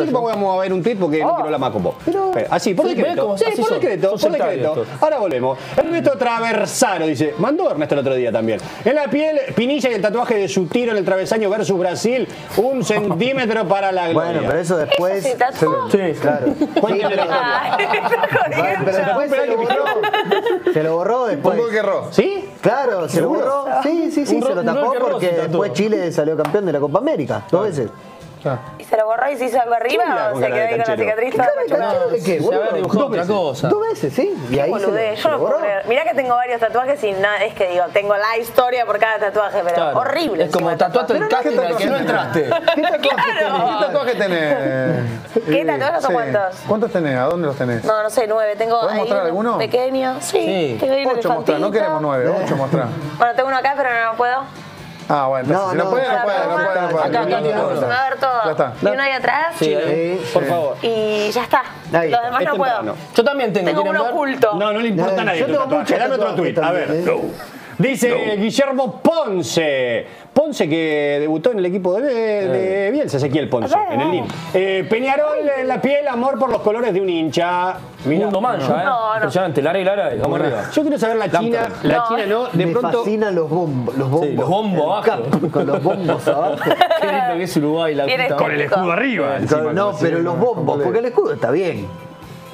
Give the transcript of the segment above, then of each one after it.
sí que vamos a ver un tweet porque no quiero la más con vos. Así, por decreto. Sí, por decreto, por decreto. Ahora volvemos. Ernesto Traversaro dice, mandó Ernesto el otro día también. En la piel, Pinilla y el tatuaje de su tiro en el travesaño versus Brasil, un centímetro para la gloria. Bueno, pero eso después... ¿Eso sí, sí, claro. Sí, se lo borró después. ¿Cómo que borró? ¿Sí? Claro, se lo borró. Sí, sí, sí, se lo tapó porque después Chile salió campeón de la Copa América, 2 veces. Y se lo borró y se hizo algo arriba, o se quedó ahí con la cicatriz. ¿Dos veces? Sí. Y ahí se lo borró. Mirá que tengo varios tatuajes y nada, es que digo, tengo la historia por cada tatuaje, pero claro, horrible. Es como tatuaste el casting al que no entraste. ¿Qué tatuajes tenés? ¿Qué tatuajes o cuántos? ¿Cuántos tenés? ¿A dónde los tenés? No, no sé, 9. Tengo ahí uno pequeño. Sí. 8 mostrá, no queremos 9, 8 mostrá. Bueno, tengo uno acá, pero no puedo. Ah, bueno, no, si no, no puede, no puede, no puede. Acá, va a ver todo. Ya está. ¿Y uno ahí atrás? Sí, sí, por favor. Y ya está. Ahí. Los demás no puedo. Yo también tengo uno oculto. No, no le importa a nadie. Yo tengo mucho. Dame otro tuit. A ver. Dice Guillermo Ponce. Ponce que debutó en el equipo de Bielsa, Ezequiel Ponce, en el Lille. Peñarol en la piel, amor por los colores de un hincha. Mirá. Mundo mancha, no, impresionante, Lara y Lara, vamos arriba. Yo quiero saber la China, la China no, de me pronto... fascinan los bombos. Los bombos, sí, los bombos abajo. Con los bombos abajo. Qué lindo que es Uruguay, la puta. Con el escudo arriba. Encima, no, pero los bombos, porque el escudo está bien.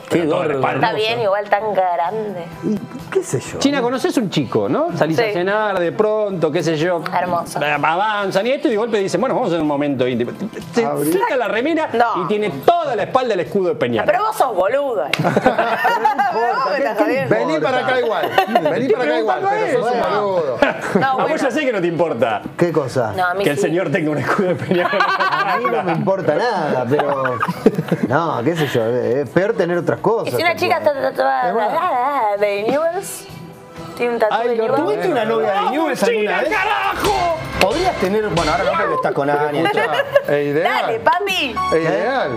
Qué está bien, igual tan grande. ¿Y qué sé yo? China, conoces un chico, ¿no? Salís a cenar de pronto, qué sé yo. Hermoso. Avanzan y esto y de golpe dicen, bueno, vamos a hacer un momento íntimo. Se saca la remera y tiene toda la espalda el escudo de Peñarol. Pero vos sos boludo. Vení para acá igual. Vení para acá igual, pero sos un boludo. A vos ya sé que no te importa. ¿Qué cosa? Que el señor tenga un escudo de Peñarol. A mí no me importa nada, pero... No, qué sé yo. Es peor tener otra cosas. Y si una chica está tatuada de Newell's, tiene un tatuaje de Newell's. ¿Tuviste una novia de Newell's alguna vez? ¡Carajo! Podrías tener... Bueno, ahora no, porque estás con Ania. Es ideal. Dale, papi. Es ideal.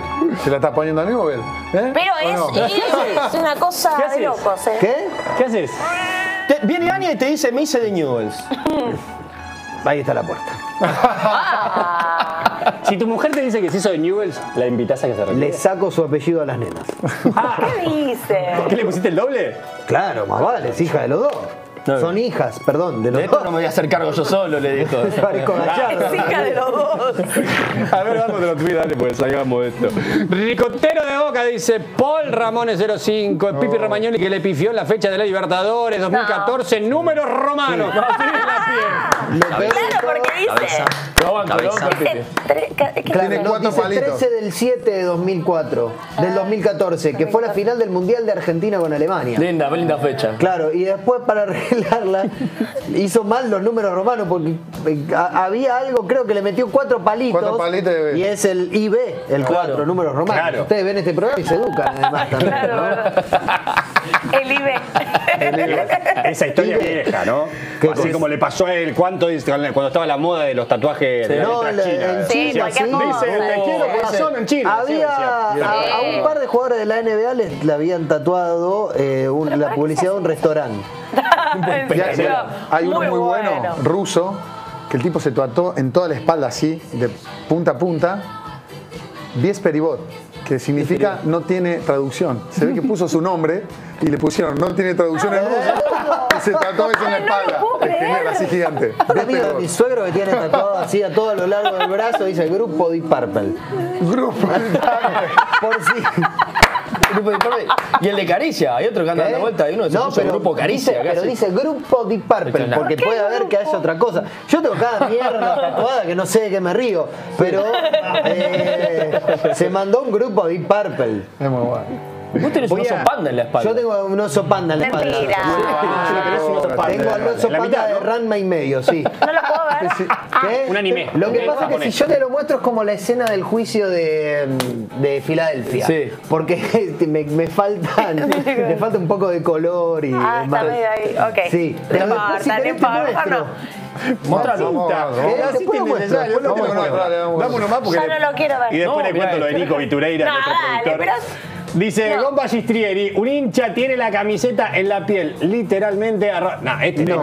¿Se la estás poniendo a Newell's? Pero es una cosa de locos. ¿Qué? ¿Qué haces? Viene Ania y te dice, me hice de Newell's. Ahí está la puerta. Si tu mujer te dice que sí soy Newell's, la invitas a que se retire. Le saco su apellido a las nenas. ¿Qué dices? ¿Qué le pusiste el doble? Claro, más vale, es hija de los dos. No. Son hijas, perdón, de los dos. No me voy a hacer cargo yo solo, le dijo. Es hija de los dos. A ver, vamos de los tweets, dale, pues salgamos de esto. Ricotero de Boca dice Paul Ramón 05, Pipi Romagnoli que le pifió la fecha de la Libertadores 2014, números romanos. Sí. Claro, porque dice. Tiene 4 palitos. 13 del 7 de 2004, del 2014, que fue la final del Mundial de Argentina con Alemania. Linda, linda fecha. Claro, y después para hizo mal los números romanos porque había algo, creo que le metió 4 palitos. 4 palitos y es el IB, el 4, números romanos. Claro. Ustedes ven este programa y se educan además también. Claro, ¿no? El IB. Esa historia vieja, ¿no? Así como le pasó a él, ¿cuánto cuando estaba la moda de los tatuajes de la China? Sí, cualquier cosa. A un par de jugadores de la NBA le habían tatuado la publicidad de un restaurante. Hay uno muy bueno, ruso, que el tipo se tatuó en toda la espalda así, de punta a punta, 10 peribot, que significa no tiene traducción. Se ve que puso su nombre y le pusieron no tiene traducción en ruso y se tatuó eso en la espalda. Así gigante. Un amigo de mi suegro que tiene tatuado así a todo lo largo del brazo dice grupo Deep Purple. Grupo Deep Purple. Por si... Y el de Caricia, hay otro que anda dando vuelta, hay uno que se llama Grupo Caricia. Pero dice Grupo Deep Purple, porque puede haber que haya otra cosa. Yo tengo cada mierda tatuada que no sé de qué me río, pero se mandó un Grupo Deep Purple. Es muy bueno. Vos tenés un oso panda en la espalda. Yo tengo un oso panda en la espalda. Mentira. Tengo al oso panda de Ranma y medio, sí. No lo puedo ver. ¿Qué? Un anime. Lo que pasa es que si yo te lo muestro es como la escena del juicio de Filadelfia. Sí. Porque me falta un poco de color y demás. Está medio ahí, ok. Sí. Mostralo. Dámonos más porque... Yo no lo quiero ver. Y después le cuento lo de Nico Vitureira, nuestro productor. Dice Gomba Gistrieri, un hincha tiene la camiseta en la piel, literalmente arroba. No, este no.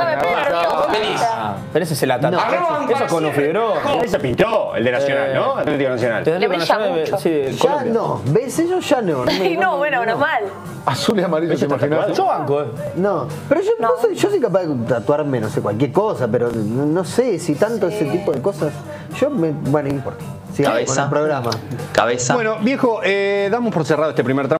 Pero ese se la tatuó. Eso con un fibro. Ese pintó el de Nacional, ¿no? Atlético Nacional. Le brilla mucho. Ya no. ¿Ves? Eso ya no. Y no, bueno, normal. Azul y amarillo, ¿te imaginas? Yo banco, No. Pero yo soy capaz de tatuarme, no sé, cualquier cosa, pero no sé si tanto ese tipo de cosas. Bueno, no importa. Sí, cabeza. Con el programa. Cabeza. Bueno, viejo, damos por cerrado este primer tramo.